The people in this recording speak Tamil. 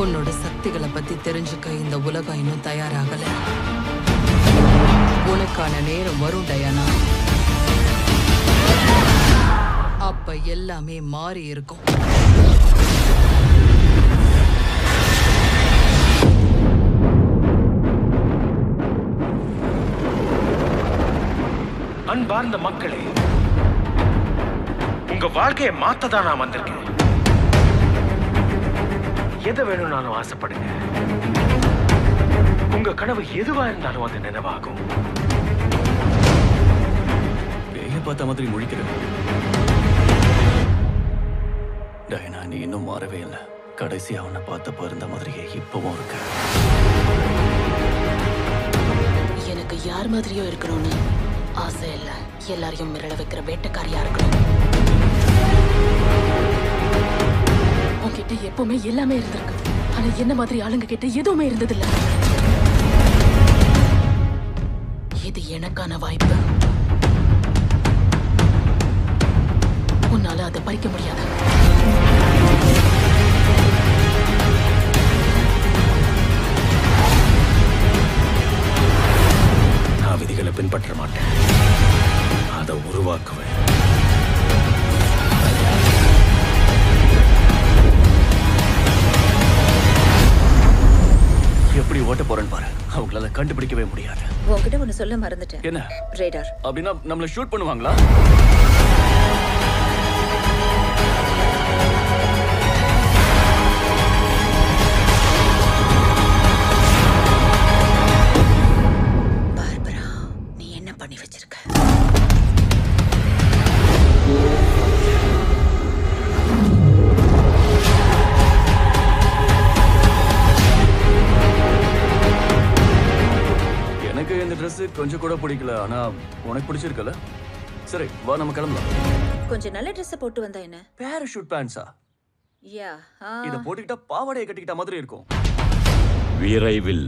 उन्नोड़ सक्तिगल पत्ति तेरिंजुक इंद उलग इन्नु तयारागल उनक्कान नेरम वरुम डयाना अप्प एल्लामे मारी इरुक्कुम அன்பார்ந்த மக்களே உங்க வாழ்க்கையை மாத்த தான் நான் வந்திருக்கேன் எதை வேணும் நான் ஆசைப்படுங்க உங்க கனவு எதுவா இருந்தாலும் அது நினைவாகும் பேய பார்த்த மாதிரி முழிக்கிறேன் டயனா நீ இன்னும் மாறவே இல்ல கடைசி அவனை பார்த்தப்ப இருந்த மாதிரியே இப்பவும் இருக்க எனக்கு யார் மாதிரியோ இருக்கணும்னு आसे वेटकारिया वाई उन्ना परीक पिनपट्ट माटे आदा उरुवाक्कुवे एप्पड़ी ओट पोरन पार अवंगलाल कंडुपिडिक्कवे मुडियादु उंगिட்ட ஒன்னு சொல்ல மறந்துட்டேன் என்ன ரேடார் அப்படினா நம்மள ஷூட் பண்ணுவாங்களா கொஞ்சம் கூட பிடிக்கல ஆனா உனக்கு பிடிச்சிருக்கல சரி வா நம்ம கிளம்பலாம் கொஞ்சம் நல்ல Dress போட்டு வந்தா என்ன parachute pants-ஆ யா இத போட்டுக்கிட்டா பாவாடை கட்டிக்கிட்ட மாதிரி இருக்கும் வீரைவில்